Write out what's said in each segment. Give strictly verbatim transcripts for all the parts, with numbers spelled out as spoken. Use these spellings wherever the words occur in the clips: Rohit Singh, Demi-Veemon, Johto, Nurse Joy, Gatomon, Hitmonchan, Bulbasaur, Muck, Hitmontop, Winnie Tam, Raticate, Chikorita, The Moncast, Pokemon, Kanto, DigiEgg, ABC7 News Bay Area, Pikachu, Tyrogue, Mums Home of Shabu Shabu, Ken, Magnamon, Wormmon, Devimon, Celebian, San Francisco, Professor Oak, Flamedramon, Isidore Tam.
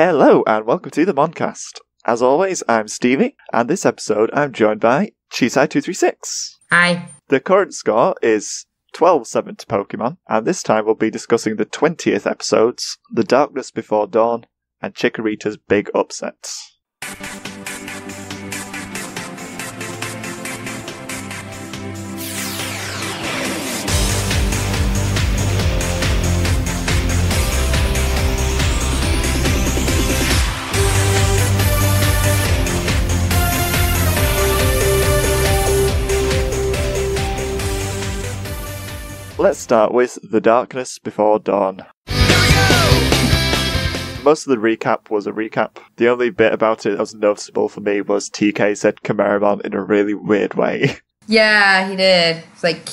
Hello and welcome to the Moncast. As always, I'm Stevie, and this episode I'm joined by Chisai two three six. Hi. The current score is twelve seven to Pokemon, and this time we'll be discussing the twentieth episodes, The Darkness Before Dawn, and Chikorita's Big Upsets. Let's start with The Darkness Before Dawn. Most of the recap was a recap. The only bit about it that was noticeable for me was T K said Chimeramon in a really weird way. Yeah, he did. It's like,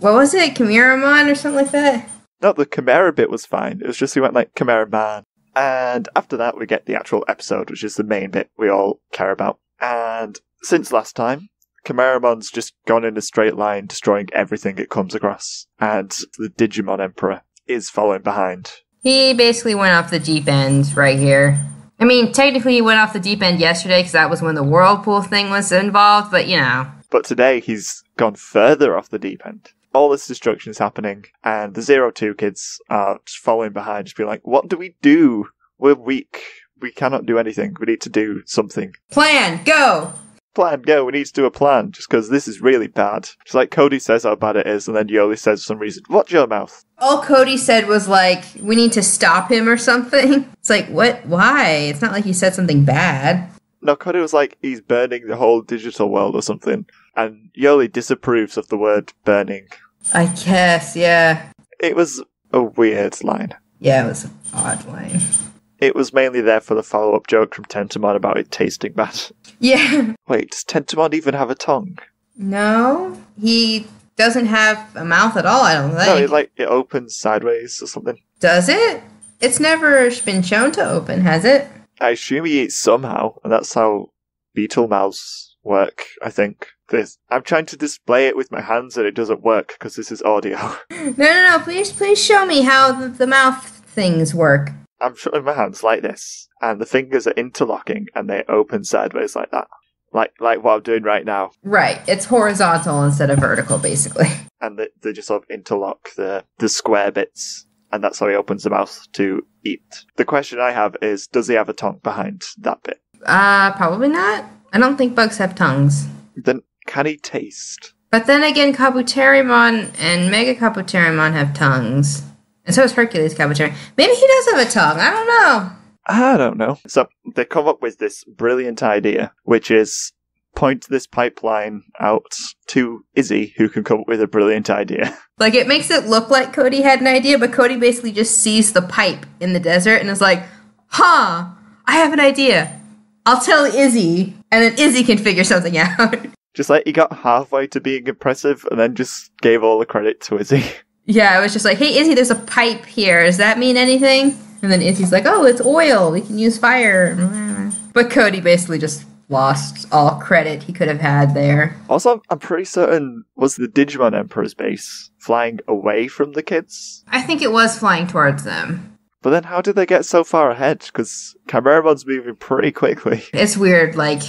what was it? Chimeramon or something like that? No, the Chimera bit was fine. It was just he went like Chimeraman. And after that, we get the actual episode, which is the main bit we all care about. And since last time, Chimeramon's just gone in a straight line, destroying everything it comes across. And the Digimon Emperor is following behind. He basically went off the deep end right here. I mean, technically he went off the deep end yesterday because that was when the whirlpool thing was involved, but you know. But today he's gone further off the deep end. All this destruction is happening, and the Zero-Two kids are just following behind, just being like, what do we do? We're weak. We cannot do anything. We need to do something. Plan! Go! Plan, go, we need to do a plan, just because this is really bad. It's like Cody says how bad it is, and then Yoli says for some reason, watch your mouth. All Cody said was like, we need to stop him or something. It's like, what? Why? It's not like he said something bad. No, Cody was like, he's burning the whole digital world or something, and Yoli disapproves of the word burning. I guess, yeah. It was a weird line. Yeah, it was an odd line. It was mainly there for the follow-up joke from Tentomon about it tasting bad. Yeah. Wait, does Tentomon even have a tongue? No. He doesn't have a mouth at all, I don't think. No, it, like, it opens sideways or something. Does it? It's never been shown to open, has it? I assume he eats somehow, and that's how beetle mouths work, I think. This. I'm trying to display it with my hands and it doesn't work, because this is audio. No, no, no, please, please show me how the, the mouth things work. I'm shutting my hands like this, and the fingers are interlocking, and they open sideways like that. Like like what I'm doing right now. Right. It's horizontal instead of vertical, basically. And they, they just sort of interlock the, the square bits, and that's how he opens the mouth to eat. The question I have is, does he have a tongue behind that bit? Uh, probably not. I don't think bugs have tongues. Then can he taste? But then again, Kabuterimon and Mega Kabuterimon have tongues. And so is Hercules Kabuterimon. Maybe he does have a tongue. I don't know. I don't know. So they come up with this brilliant idea, which is point this pipeline out to Izzy, who can come up with a brilliant idea. Like, it makes it look like Cody had an idea, but Cody basically just sees the pipe in the desert and is like, huh, I have an idea. I'll tell Izzy, and then Izzy can figure something out. Just like he got halfway to being impressive and then just gave all the credit to Izzy. Yeah, I was just like, hey, Izzy, there's a pipe here. Does that mean anything? And then Izzy's like, oh, it's oil. We can use fire. But Cody basically just lost all credit he could have had there. Also, I'm pretty certain, was the Digimon Emperor's base flying away from the kids? I think it was flying towards them. But then how did they get so far ahead? Because Chimeramon's moving pretty quickly. It's weird, like,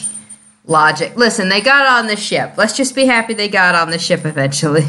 logic. Listen, they got on the ship. Let's just be happy they got on the ship eventually.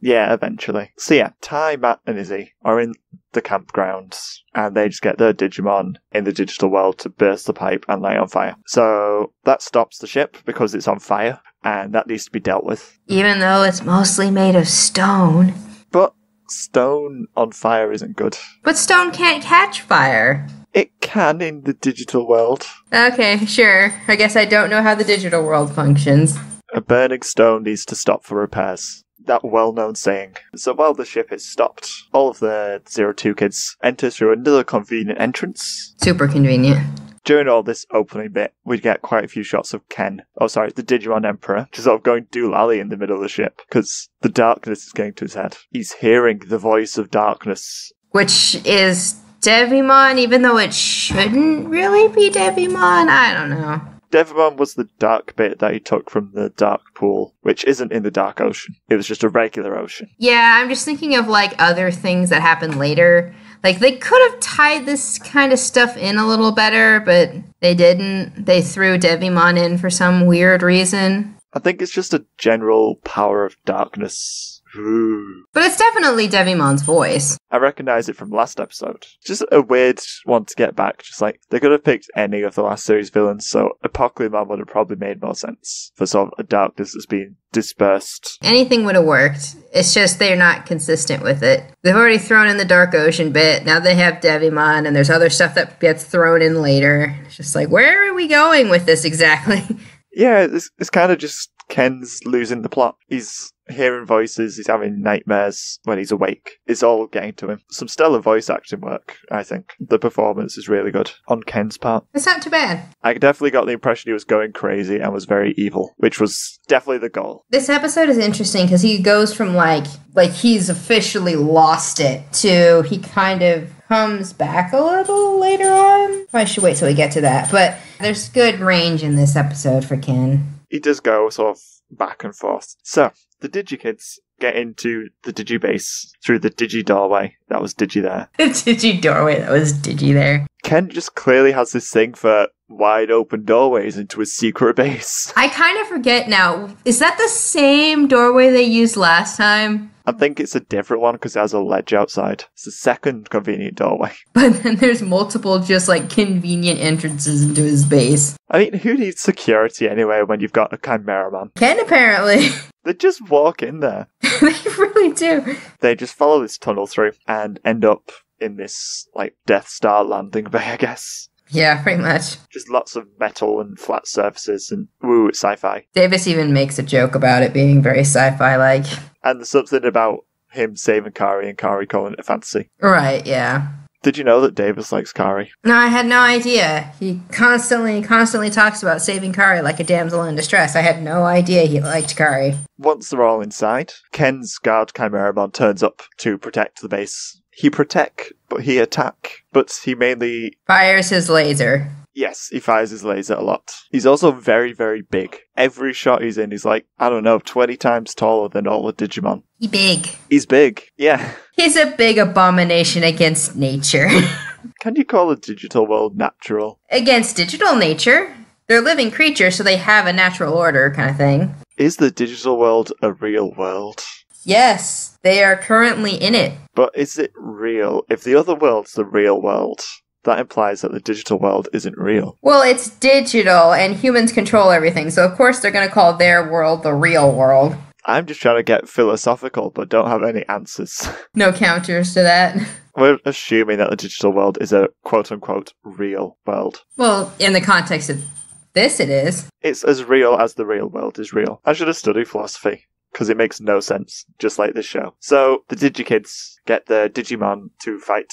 Yeah, eventually. So yeah, Ty, Matt, and Izzy are in the campgrounds, and they just get their Digimon in the digital world to burst the pipe and light on fire. So that stops the ship because it's on fire, and that needs to be dealt with. Even though it's mostly made of stone. But stone on fire isn't good. But stone can't catch fire. It can in the digital world. Okay, sure. I guess I don't know how the digital world functions. A burning stone needs to stop for repairs. That well-known saying. So while the ship is stopped, all of the Zero-Two kids enter through another convenient entrance. Super convenient. During all this opening bit, we get quite a few shots of Ken. Oh, sorry, the Digimon Emperor. Just sort of going doolally in the middle of the ship, because the darkness is getting to his head. He's hearing the voice of darkness. Which is Devimon, even though it shouldn't really be Devimon. I don't know. Devimon was the dark bit that he took from the dark pool, which isn't in the dark ocean. It was just a regular ocean. Yeah, I'm just thinking of, like, other things that happen later. Like, they could have tied this kind of stuff in a little better, but they didn't. They threw Devimon in for some weird reason. I think it's just a general power of darkness. Ooh. But it's definitely Devimon's voice. I recognize it from last episode. Just a weird one to get back. Just like, they could have picked any of the last series villains, so Apocalypse would have probably made more sense for sort of a darkness that's been dispersed. Anything would have worked. It's just they're not consistent with it. They've already thrown in the Dark Ocean bit. Now they have Devimon, and there's other stuff that gets thrown in later. It's just like, where are we going with this exactly? Yeah, it's, it's kind of just Ken's losing the plot. He's hearing voices, he's having nightmares when he's awake. It's all getting to him. Some stellar voice acting work, I think. The performance is really good on Ken's part. It's not too bad. I definitely got the impression he was going crazy and was very evil, which was definitely the goal. This episode is interesting because he goes from like, like he's officially lost it to he kind of comes back a little later on. I should wait till we get to that, but there's good range in this episode for Ken. He does go sort of back and forth. So, the DigiKids get into the DigiBase through the Digi doorway. That was Digi there. The Digi doorway, that was Digi there. Ken just clearly has this thing for wide open doorways into his secret base. I kind of forget now. Is that the same doorway they used last time? I think it's a different one because it has a ledge outside. It's the second convenient doorway. But then there's multiple just like convenient entrances into his base. I mean, who needs security anyway when you've got a Chimeramon? Ken apparently. They just walk in there. They really do. They just follow this tunnel through and end up in this like Death Star landing bay, I guess. Yeah, pretty much. Just lots of metal and flat surfaces and woo, it's sci-fi. Davis even makes a joke about it being very sci-fi-like. And there's something about him saving Kari and Kari calling it a fantasy. Right, yeah. Did you know that Davis likes Kari? No, I had no idea. He constantly, constantly talks about saving Kari like a damsel in distress. I had no idea he liked Kari. Once they're all inside, Ken's guard Chimeramon turns up to protect the base. He protect, but he attack, but he mainly... fires his laser. Yes, he fires his laser a lot. He's also very, very big. Every shot he's in, he's like, I don't know, twenty times taller than all the Digimon. He's big. He's big, yeah. He's a big abomination against nature. Can you call the digital world natural? Against digital nature. They're living creatures, so they have a natural order kind of thing. Is the digital world a real world? Yes, they are currently in it. But is it real? If the other world's the real world, that implies that the digital world isn't real. Well, it's digital, and humans control everything, so of course they're going to call their world the real world. I'm just trying to get philosophical, but don't have any answers. No counters to that. We're assuming that the digital world is a quote-unquote real world. Well, in the context of this, it is. It's as real as the real world is real. I should have studied philosophy. Because it makes no sense, just like this show. So, the DigiKids get the Digimon to fight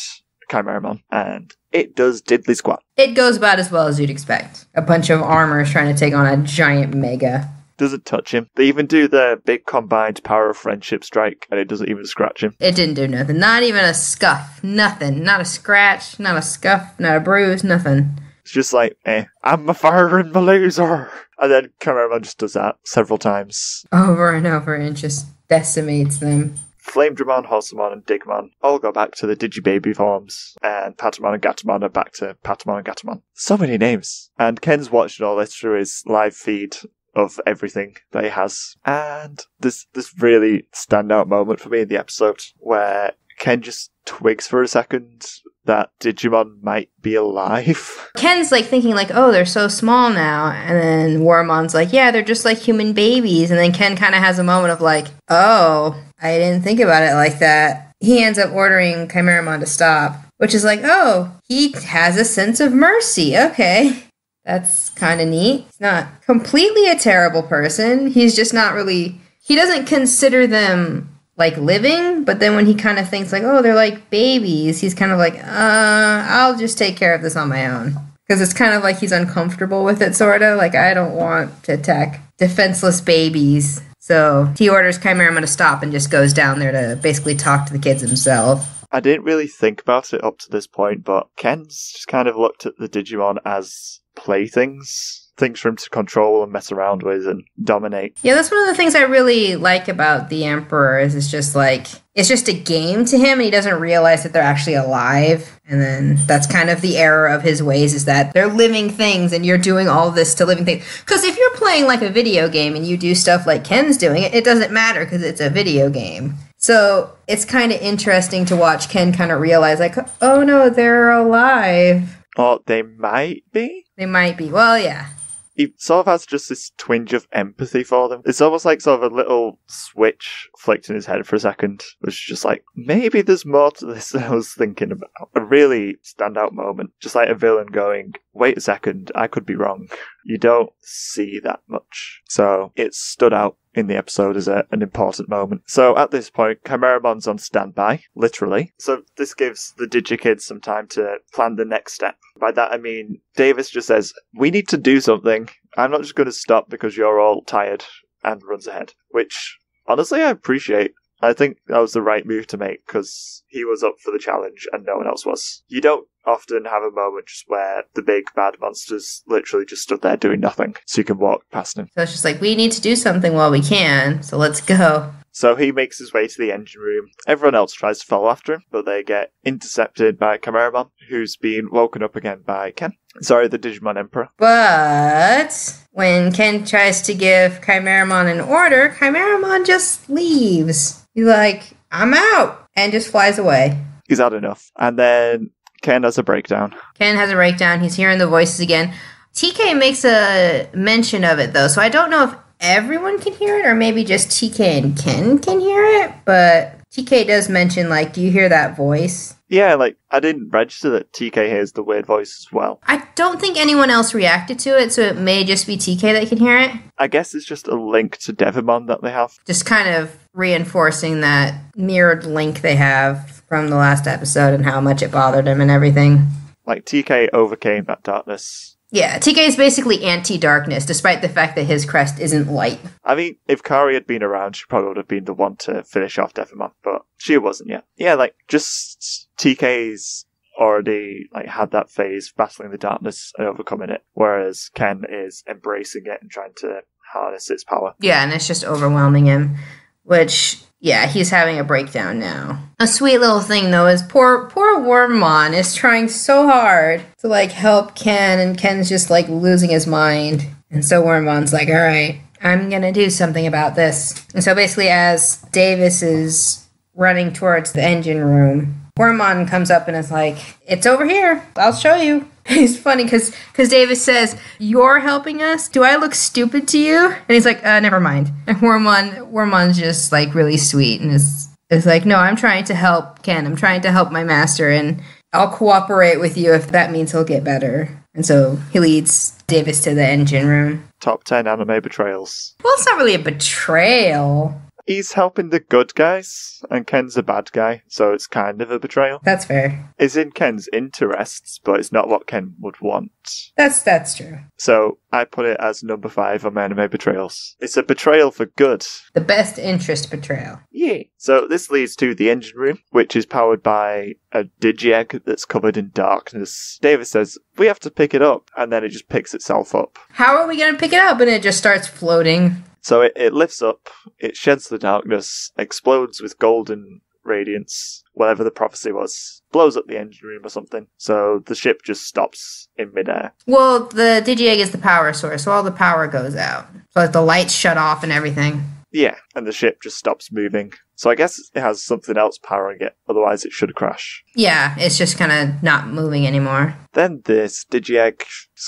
Chimeramon, and it does diddly squat. It goes about as well as you'd expect. A bunch of armors trying to take on a giant mega. Doesn't touch him. They even do the big combined power of friendship strike, and it doesn't even scratch him. It didn't do nothing. Not even a scuff. Nothing. Not a scratch, not a scuff, not a bruise, nothing. It's just like, eh, I'm firing my laser. And then Chimeramon just does that several times. Over and over and just decimates them. Flamedramon, Horsemon, and Digimon all go back to the Digibaby forms. And Patamon and Gatomon are back to Patamon and Gatomon. So many names. And Ken's watching all this through his live feed of everything that he has. And this this really standout moment for me in the episode where Ken just twigs for a second that Digimon might be alive. Ken's like thinking like, oh, they're so small now. And then Wormmon's like, yeah, they're just like human babies. And then Ken kind of has a moment of like, oh, I didn't think about it like that. He ends up ordering Chimeramon to stop, which is like, oh, he has a sense of mercy. Okay, that's kind of neat. He's not completely a terrible person. He's just not really, he doesn't consider them like living, but then when he kind of thinks like, oh, they're like babies, he's kind of like, uh, I'll just take care of this on my own. Because it's kind of like he's uncomfortable with it, sort of. Like, I don't want to attack defenseless babies. So he orders Chimeramon to stop and just goes down there to basically talk to the kids himself. I didn't really think about it up to this point, but Ken's just kind of looked at the Digimon as playthings. things for him to control and mess around with and dominate. Yeah, that's one of the things I really like about the Emperor, is it's just like, it's just a game to him, and he doesn't realize that they're actually alive. And then that's kind of the error of his ways, is that they're living things and you're doing all this to living things. Because if you're playing like a video game and you do stuff like Ken's doing, it, it doesn't matter because it's a video game. So it's kind of interesting to watch Ken kind of realize, like, oh no, they're alive. Or they might be. They might be. Well, yeah. He sort of has just this twinge of empathy for them. It's almost like sort of a little switch flicked in his head for a second, which is just like, maybe there's more to this than I was thinking about. A really standout moment. Just like a villain going, wait a second, I could be wrong. You don't see that much. So it stood out in the episode as a, an important moment. So at this point, Chimeramon's on standby, literally. So this gives the DigiKids some time to plan the next step. By that I mean, Davis just says, we need to do something. I'm not just going to stop because you're all tired, and runs ahead. Which, honestly, I appreciate. I think that was the right move to make, because he was up for the challenge and no one else was. You don't often have a moment just where the big bad monsters literally just stood there doing nothing, so you can walk past him. So it's just like, we need to do something while we can, so let's go. So he makes his way to the engine room. Everyone else tries to follow after him, but they get intercepted by Chimeramon, who's been woken up again by Ken. Sorry, the Digimon Emperor. But when Ken tries to give Chimeramon an order, Chimeramon just leaves. He's like, I'm out, and just flies away. He's had enough. And then Ken has a breakdown. Ken has a breakdown. He's hearing the voices again. T K makes a mention of it, though, so I don't know if everyone can hear it, or maybe just T K and Ken can hear it, but T K does mention, like, do you hear that voice? Yeah, like, I didn't register that T K hears the weird voice as well. I don't think anyone else reacted to it, so it may just be T K that can hear it. I guess it's just a link to Devimon that they have. Just kind of reinforcing that mirrored link they have from the last episode and how much it bothered him and everything. Like, T K overcame that darkness. Yeah, T K is basically anti-darkness, despite the fact that his crest isn't light. I mean, if Kari had been around, she probably would have been the one to finish off Devimon, but she wasn't yet. Yeah, like, just T K's already, like, had that phase, battling the darkness and overcoming it, whereas Ken is embracing it and trying to harness its power. Yeah, and it's just overwhelming him, which... yeah, he's having a breakdown now. A sweet little thing, though, is poor poor Wormmon is trying so hard to, like, help Ken, and Ken's just, like, losing his mind. And so Wormmon's like, all right, I'm going to do something about this. And so basically as Davis is running towards the engine room, Wormmon comes up and is like, it's over here. I'll show you. It's funny because because Davis says, you're helping us? Do I look stupid to you? And he's like, uh, never mind. And Wormmon, Wormmon's just, like, really sweet and is, is like, no, I'm trying to help Ken. I'm trying to help my master, and I'll cooperate with you if that means he'll get better. And so he leads Davis to the engine room. Top ten anime betrayals. Well, it's not really a betrayal. He's helping the good guys, and Ken's a bad guy, so it's kind of a betrayal. That's fair. It's in Ken's interests, but it's not what Ken would want. That's that's true. So I put it as number five on anime betrayals. It's a betrayal for good. The best interest betrayal. Yeah. So this leads to the engine room, which is powered by a DigiEgg that's covered in darkness. Davis says, we have to pick it up, and then it just picks itself up. How are we going to pick it up? And it just starts floating. So it, it lifts up, it sheds the darkness, explodes with golden radiance, whatever the prophecy was, blows up the engine room or something. So the ship just stops in midair. Well, the DigiEgg is the power source, so all the power goes out. So like the lights shut off and everything. Yeah, and the ship just stops moving. So I guess it has something else powering it, otherwise it should crash. Yeah, it's just kind of not moving anymore. Then this DigiEgg,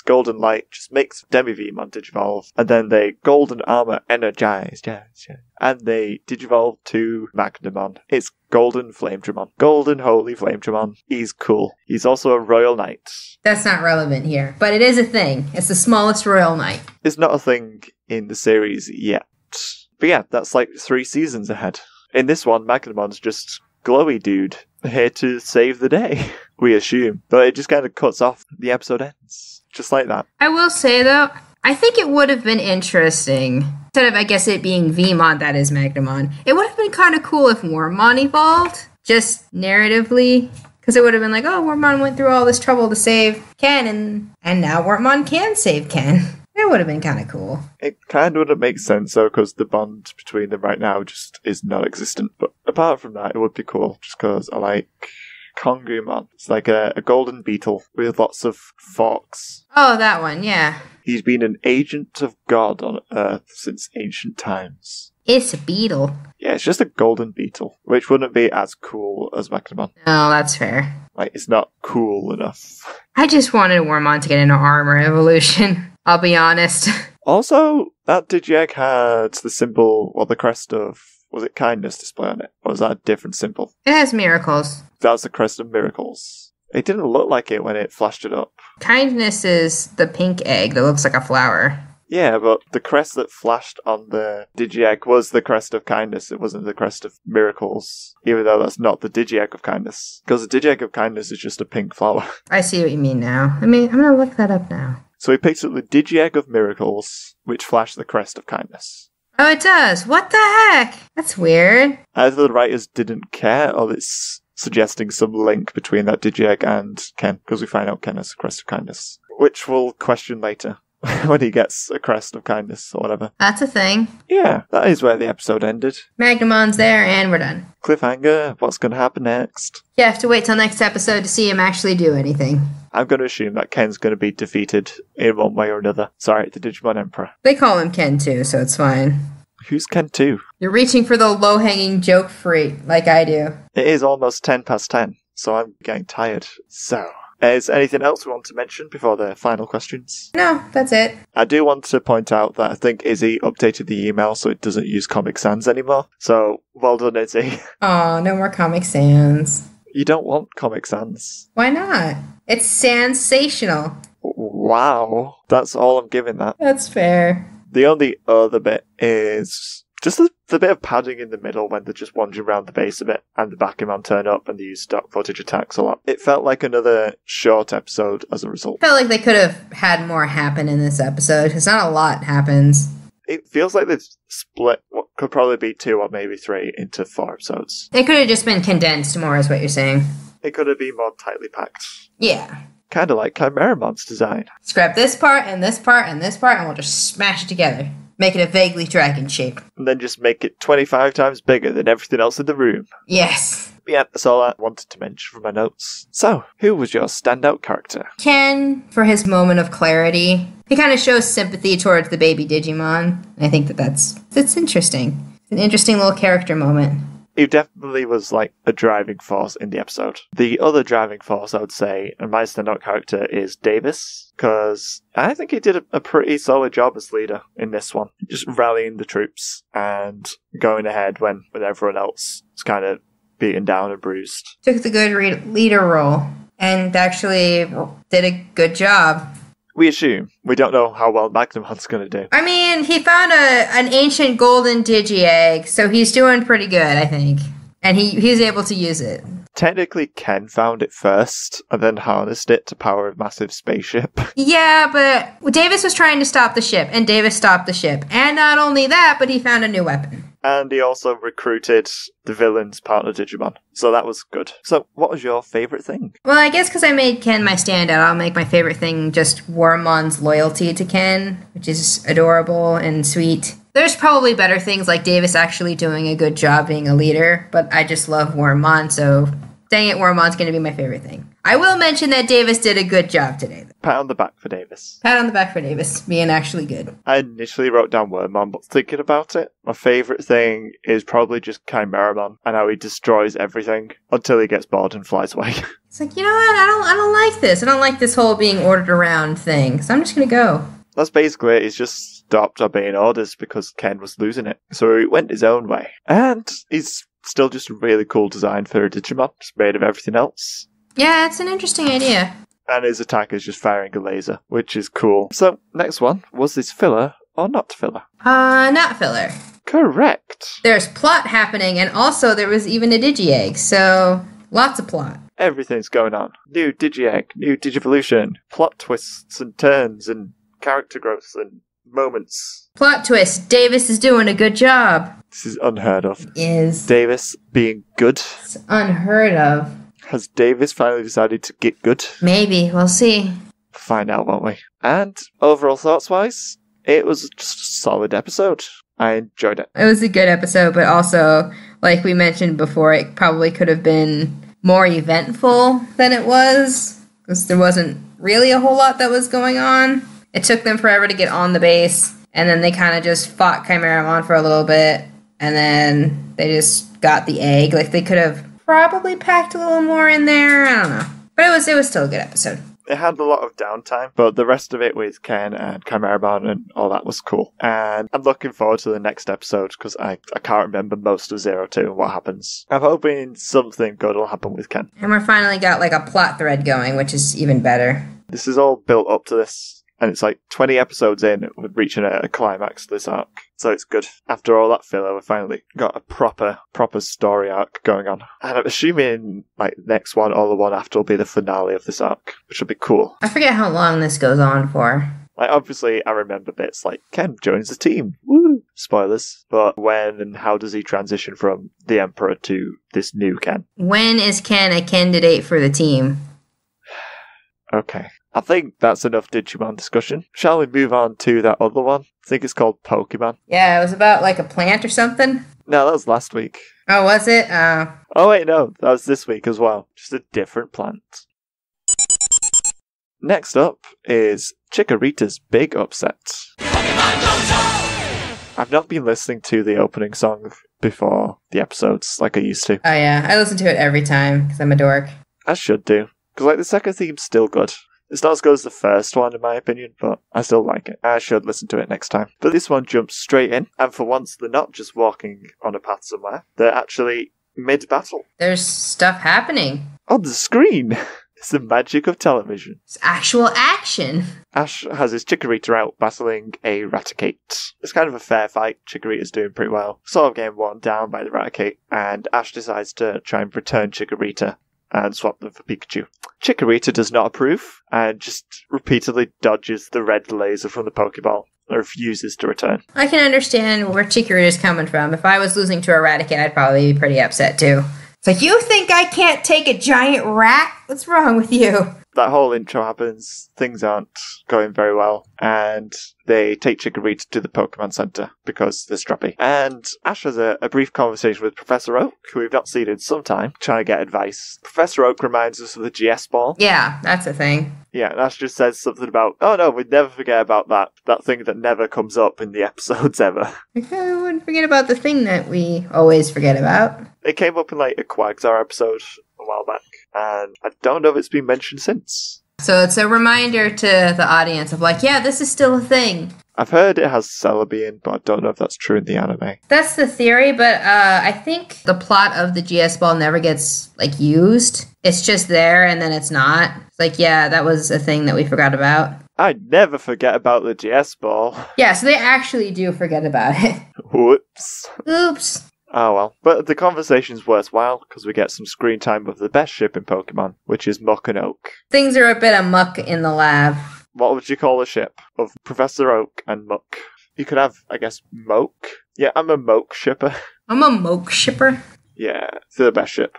golden light, just makes Demi-Veemon digivolve, and then they golden armor energized, yes, yes, and they digivolve to Magnamon. It's golden Flamedramon. Golden holy Flamedramon. He's cool. He's also a royal knight. That's not relevant here, but it is a thing. It's the smallest royal knight. It's not a thing in the series yet. But yeah, that's like three seasons ahead. In this one, Magnamon's just glowy dude, here to save the day, we assume. But it just kind of cuts off. The episode ends. Just like that. I will say, though, I think it would have been interesting, instead of, I guess, it being Veemon that is Magnamon, it would have been kind of cool if Wormmon evolved, just narratively. Because it would have been like, oh, Wormmon went through all this trouble to save Ken, and, and now Wormmon can save Ken. It would have been kind of cool. It kind of wouldn't make sense, though, because the bond between them right now just is non-existent. But apart from that, it would be cool, just because I like Kongumon. It's like a, a golden beetle with lots of forks. Oh, that one, yeah. He's been an agent of God on Earth since ancient times. It's a beetle. Yeah, it's just a golden beetle, which wouldn't be as cool as Magnamon. No, that's fair. Like, it's not cool enough. I just wanted Wormmon to get into Armor Evolution. I'll be honest. Also, that DigiEgg had the symbol, or the crest of, was it Kindness display on it? Or was that a different symbol? It has Miracles. That's the crest of Miracles. It didn't look like it when it flashed it up. Kindness is the pink egg that looks like a flower. Yeah, but the crest that flashed on the DigiEgg was the crest of Kindness. It wasn't the crest of Miracles, even though that's not the DigiEgg of Kindness. Because the DigiEgg of Kindness is just a pink flower. I see what you mean now. I mean, I'm going to look that up now. So we picked up the DigiEgg of Miracles, which flashed the crest of Kindness. Oh, it does. What the heck? That's weird. Either the writers didn't care, or it's suggesting some link between that DigiEgg and Ken, because we find out Ken has the crest of Kindness, which we'll question later. When he gets a crest of kindness or whatever. That's a thing. Yeah, that is where the episode ended. Magnamon's there and we're done. Cliffhanger, what's going to happen next? You have to wait till next episode to see him actually do anything. I'm going to assume that Ken's going to be defeated in one way or another. Sorry, the Digimon Emperor. They call him Ken too, so it's fine. Who's Ken too? You're reaching for the low-hanging joke free, like I do. It is almost ten past ten, so I'm getting tired. So... Is there anything else we want to mention before the final questions? No, that's it. I do want to point out that I think Izzy updated the email so it doesn't use Comic Sans anymore. So, well done, Izzy. Aw, no more Comic Sans. You don't want Comic Sans. Why not? It's sensational. Wow. That's all I'm giving that. That's fair. The only other bit is... just the, the bit of padding in the middle when they're just wandering around the base a bit and the Bakuman turn up and they use stock footage attacks a lot. It felt like another short episode as a result. Felt like they could have had more happen in this episode because not a lot happens. It feels like they've split what could probably be two or maybe three into four episodes. It could have just been condensed more is what you're saying. It could have been more tightly packed. Yeah. Kind of like Chimeramon's design. Scrap this part and this part and this part and we'll just smash it together. Make it a vaguely dragon shape. And then just make it twenty-five times bigger than everything else in the room. Yes. Yeah, that's all I wanted to mention from my notes. So, who was your standout character? Ken, for his moment of clarity. He kind of shows sympathy towards the baby Digimon. I think that that's, that's interesting. It's an interesting little character moment. He definitely was, like, a driving force in the episode. The other driving force, I would say, and my standout character is Davis, because I think he did a, a pretty solid job as leader in this one. Just rallying the troops and going ahead when, when everyone else was kind of beaten down and bruised. Took the good re- leader role and actually did a good job. We assume. We don't know how well Magnamon's going to do. I mean, he found a an ancient golden DigiEgg, so he's doing pretty good, I think. And he he's able to use it. Technically, Ken found it first, and then harnessed it to power a massive spaceship. Yeah, but Davis was trying to stop the ship, and Davis stopped the ship. And not only that, but he found a new weapon. And he also recruited the villain's partner Digimon. So that was good. So what was your favourite thing? Well, I guess because I made Ken my standout, I'll make my favourite thing just Wormmon's loyalty to Ken, which is adorable and sweet. There's probably better things like Davis actually doing a good job being a leader, but I just love Wormmon, so dang it, Wormmon's going to be my favourite thing. I will mention that Davis did a good job today. Pat on the back for Davis. Pat on the back for Davis, being actually good. I initially wrote down Wormmon, but thinking about it, my favourite thing is probably just Chimeramon and how he destroys everything until he gets bored and flies away. It's like, you know what, I don't I don't like this. I don't like this whole being ordered around thing, so I'm just going to go. That's basically it. He's just stopped obeying orders because Ken was losing it. So he went his own way. And he's still just a really cool design for a Digimon, just made of everything else. Yeah, it's an interesting idea. And his attack is just firing a laser, which is cool. So, next one. Was this filler or not filler? Uh, not filler. Correct. There's plot happening, and also there was even a DigiEgg, so lots of plot. Everything's going on. New DigiEgg, new Digivolution, plot twists and turns and character growth and moments. Plot twist. Davis is doing a good job. This is unheard of. It is. Davis being good. It's unheard of. Has Davis finally decided to get good? Maybe. We'll see. find out, won't we? And overall thoughts-wise, it was just a solid episode. I enjoyed it. It was a good episode, but also, like we mentioned before, it probably could have been more eventful than it was, because there wasn't really a whole lot that was going on. It took them forever to get on the base, and then they kind of just fought Chimeramon for a little bit, and then they just got the egg. Like, they could have probably packed a little more in there. I don't know. But it was it was still a good episode. It had a lot of downtime, but the rest of it with Ken and Chimeramon and all that was cool. And I'm looking forward to the next episode, because I, I can't remember most of Zero Two and what happens. I'm hoping something good will happen with Ken. And we're finally got, like, a plot thread going, which is even better. This is all built up to this. And it's like twenty episodes in, we're reaching a, a climax to this arc. So it's good. After all that filler, we finally got a proper, proper story arc going on. And I'm assuming, like, next one or the one after will be the finale of this arc, which will be cool. I forget how long this goes on for. Like, obviously, I remember bits like, Ken joins the team, woo! Spoilers. But when and how does he transition from the Emperor to this new Ken? When is Ken a candidate for the team? Okay. I think that's enough Digimon discussion. Shall we move on to that other one? I think it's called Pokemon. Yeah, it was about, like, a plant or something? No, that was last week. Oh, was it? Uh... Oh, wait, no. That was this week as well. Just a different plant. Next up is Chikorita's Big Upset. I've not been listening to the opening song before the episodes like I used to. Oh, yeah. I listen to it every time because I'm a dork. I should do. Because, like, the second theme's still good. It's not as good as the first one, in my opinion, but I still like it. I should listen to it next time. But this one jumps straight in, and for once, they're not just walking on a path somewhere. They're actually mid-battle. There's stuff happening. On the screen! It's the magic of television. It's actual action. Ash has his Chikorita out battling a Raticate. It's kind of a fair fight. Chikorita's doing pretty well. Sort of getting worn down by the Raticate, and Ash decides to try and return Chikorita and swap them for Pikachu. Chikorita does not approve, and just repeatedly dodges the red laser from the Pokeball, and refuses to return. I can understand where Chikorita's coming from. If I was losing to a Raticate, I'd probably be pretty upset too. It's like, you think I can't take a giant rat? What's wrong with you? That whole intro happens, things aren't going very well, and they take Chikorita to the Pokemon Center because they're strappy. And Ash has a, a brief conversation with Professor Oak, who we've not seen in some time, trying to get advice. Professor Oak reminds us of the G S ball. Yeah, that's a thing. Yeah, and Ash just says something about, oh no, we'd never forget about that, that thing that never comes up in the episodes ever. Okay, we wouldn't forget about the thing that we always forget about. It came up in, like, a Quagsire episode a while back, and I don't know if it's been mentioned since. So it's a reminder to the audience of, like, yeah, this is still a thing. I've heard it has Celebian, but I don't know if that's true in the anime. That's the theory, but uh, I think the plot of the G S ball never gets, like, used. It's just there, and then it's not. It's like, yeah, that was a thing that we forgot about. I'd never forget about the G S ball. Yeah, so they actually do forget about it. Whoops. Oops. Oh well. But the conversation's worthwhile, because we get some screen time of the best ship in Pokemon, which is Muck and Oak. Things are a bit amuck in the lab. What would you call a ship of Professor Oak and Muck? You could have, I guess, Moke. Yeah, I'm a Moke shipper. I'm a Moke shipper? Yeah, it's the best ship.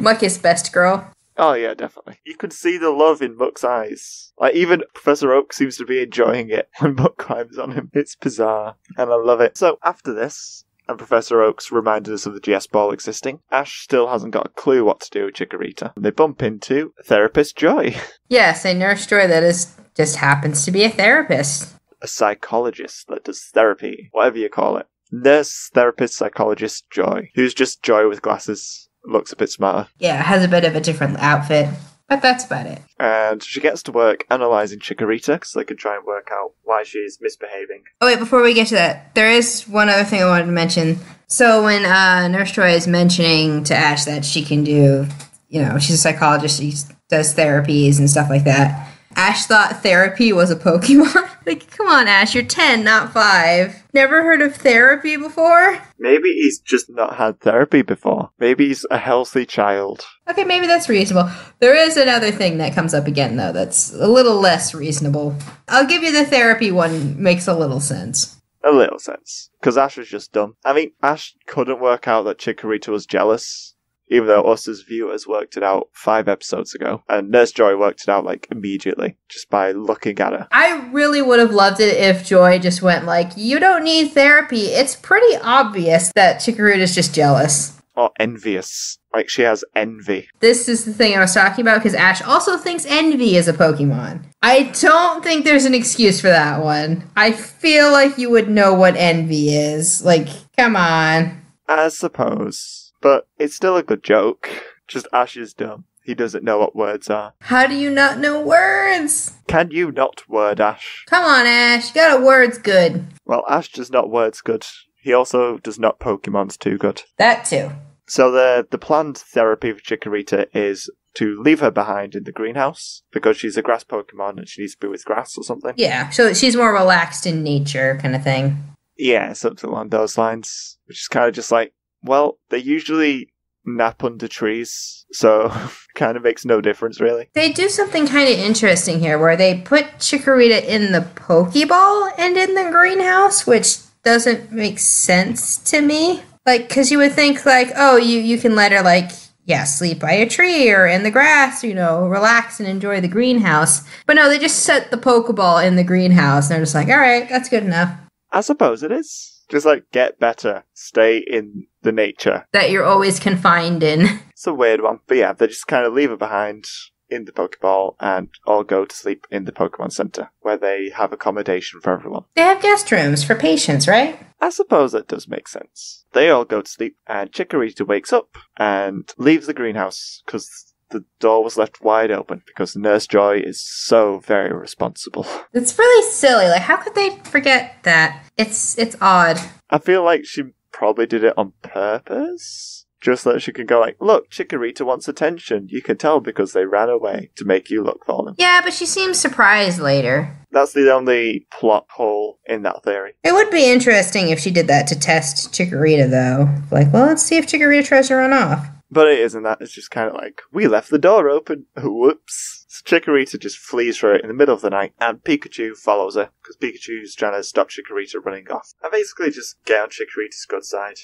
Muck is best girl. Oh yeah, definitely. You can see the love in Muck's eyes. Like, even Professor Oak seems to be enjoying it when Muck climbs on him. It's bizarre, and I love it. So, after this, and Professor Oak's reminded us of the G S ball existing, Ash still hasn't got a clue what to do with Chikorita. They bump into Therapist Joy. Yes, a Nurse Joy that is just happens to be a therapist. A psychologist that does therapy, whatever you call it. Nurse, therapist, psychologist Joy, who's just Joy with glasses, looks a bit smarter. Yeah, has a bit of a different outfit. But that's about it. And she gets to work analysing Chikorita, because they can try and work out why she's misbehaving. Oh wait, before we get to that, there is one other thing I wanted to mention. So when uh, Nurse Joy is mentioning to Ash that she can do, you know, she's a psychologist, she does therapies and stuff like that, Ash thought therapy was a Pokemon. Like, come on, Ash, you're ten, not five. Never heard of therapy before? Maybe he's just not had therapy before. Maybe he's a healthy child. Okay, maybe that's reasonable. There is another thing that comes up again, though, that's a little less reasonable. I'll give you the therapy one makes a little sense. A little sense. Because Ash was just dumb. I mean, Ash couldn't work out that Chikorita was jealous. even though us as viewers worked it out five episodes ago, and Nurse Joy worked it out like immediately just by looking at her. I really would have loved it if Joy just went like, you don't need therapy. It's pretty obvious that Chikorita's just jealous. Or envious. Like, she has envy. This is the thing I was talking about, because Ash also thinks Envy is a Pokemon. I don't think there's an excuse for that one. I feel like you would know what Envy is. Like, come on. I suppose. But it's still a good joke. Just Ash is dumb. He doesn't know what words are. How do you not know words? Can you not word, Ash? Come on, Ash. You gotta words good. Well, Ash does not words good. He also does not Pokemon's too good. That too. So the, the planned therapy for Chikorita is to leave her behind in the greenhouse because she's a grass Pokemon and she needs to be with grass or something. Yeah, so she's more relaxed in nature kind of thing. Yeah, something along those lines. Which is kind of just like, well, they usually nap under trees, so kind of makes no difference really. They do something kind of interesting here where they put Chikorita in the Pokeball and in the greenhouse, which doesn't make sense to me. Like, because you would think, like, oh, you, you can let her, like, yeah, sleep by a tree or in the grass, you know, relax and enjoy the greenhouse. But no, they just set the Pokeball in the greenhouse, and they're just like, all right, that's good enough. I suppose it is. Just, like, get better. Stay in the nature. That you're always confined in. It's a weird one. But yeah, they just kind of leave her behind in the Pokeball and all go to sleep in the Pokemon Center, where they have accommodation for everyone. They have guest rooms for patients, right? I suppose that does make sense. They all go to sleep, and Chikorita wakes up and leaves the greenhouse because the door was left wide open because Nurse Joy is so very responsible. It's really silly. Like, how could they forget that? It's it's odd. I feel like she probably did it on purpose. Just so that she can go like, look, Chikorita wants attention. You can tell because they ran away to make you look for them. Yeah, but she seems surprised later. That's the only plot hole in that theory. It would be interesting if she did that to test Chikorita, though. Like, well, let's see if Chikorita tries to run off. But it isn't that. It's just kind of like, we left the door open. Whoops. So Chikorita just flees for it in the middle of the night, and Pikachu follows her, because Pikachu's trying to stop Chikorita running off. And basically just get on Chikorita's good side.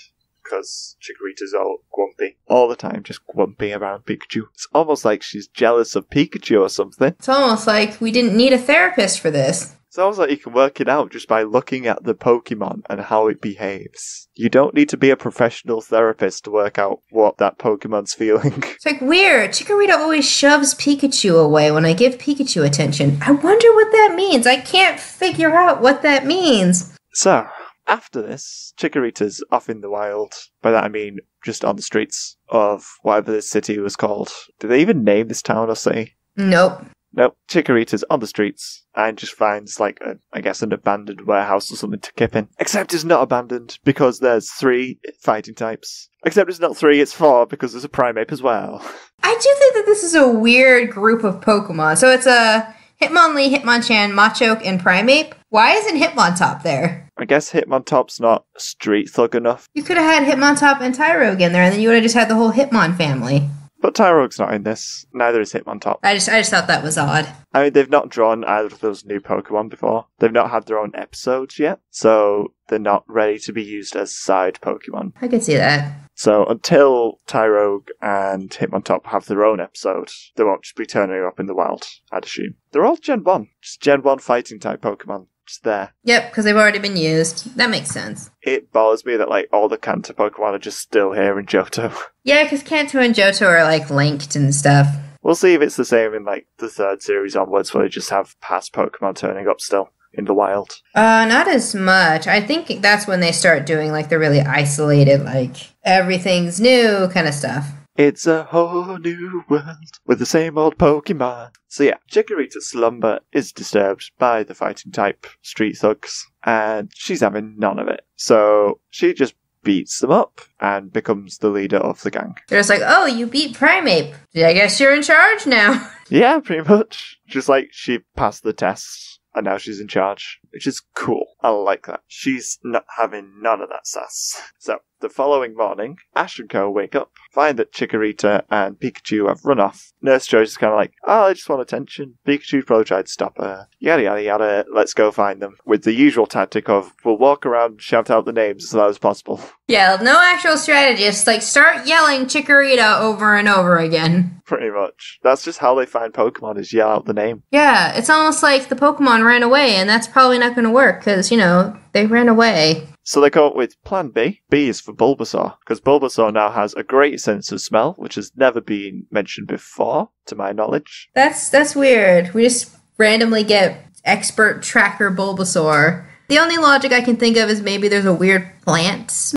Because Chikorita's all grumpy. All the time, just grumpy around Pikachu. It's almost like she's jealous of Pikachu or something. It's almost like we didn't need a therapist for this. It's almost like you can work it out just by looking at the Pokemon and how it behaves. You don't need to be a professional therapist to work out what that Pokemon's feeling. It's like weird. Chikorita always shoves Pikachu away when I give Pikachu attention. I wonder what that means. I can't figure out what that means. So, after this, Chikorita's off in the wild. By that I mean just on the streets of whatever this city was called. Did they even name this town or city? Nope. Nope. Chikorita's on the streets and just finds, like, a, I guess, an abandoned warehouse or something to kip in. Except it's not abandoned because there's three fighting types. Except it's not three, it's four because there's a Primeape as well. I do think that this is a weird group of Pokemon. So it's a Hitmonlee, Hitmonchan, Machoke, and Primeape. Why isn't Hitmontop there? I guess Hitmontop's not street thug enough. You could have had Hitmontop and Tyrogue in there, and then you would have just had the whole Hitmon family. But Tyrogue's not in this. Neither is Hitmontop. I just I just thought that was odd. I mean, they've not drawn either of those new Pokemon before. They've not had their own episodes yet, so they're not ready to be used as side Pokemon. I could see that. So until Tyrogue and Hitmontop have their own episode, they won't just be turning up in the wild, I'd assume. They're all Gen one. Just Gen one fighting-type Pokemon. There. Yep, because they've already been used. That makes sense. It bothers me that, like, all the Kanto Pokemon are just still here in Johto. Yeah, because Kanto and Johto are, like, linked and stuff. We'll see if it's the same in, like, the third series onwards, where they just have past Pokemon turning up still in the wild. Uh, not as much. I think that's when they start doing, like, the really isolated, like, everything's new kind of stuff. It's a whole new world with the same old Pokemon. So yeah, Chikorita's slumber is disturbed by the fighting type street thugs, and she's having none of it. So she just beats them up and becomes the leader of the gang. They're just like, oh, you beat Primeape. I guess you're in charge now. Yeah, pretty much. Just like she passed the test and now she's in charge, which is cool. I like that. She's not having none of that sass. So, the following morning, Ash and co wake up, find that Chikorita and Pikachu have run off. Nurse Joy's kind of like, oh, I just want attention. Pikachu's probably tried to stop her. Yada yada yada, let's go find them. With the usual tactic of, we'll walk around and shout out the names as loud as possible. Yeah, no actual strategy, just like start yelling Chikorita over and over again. Pretty much. That's just how they find Pokemon, is yell out the name. Yeah, it's almost like the Pokemon ran away, and that's probably not going to work, because, you know, they ran away. So they come up with Plan B. B is for Bulbasaur, because Bulbasaur now has a great sense of smell, which has never been mentioned before, to my knowledge. That's that's weird. We just randomly get expert tracker Bulbasaur. The only logic I can think of is maybe there's a weird plant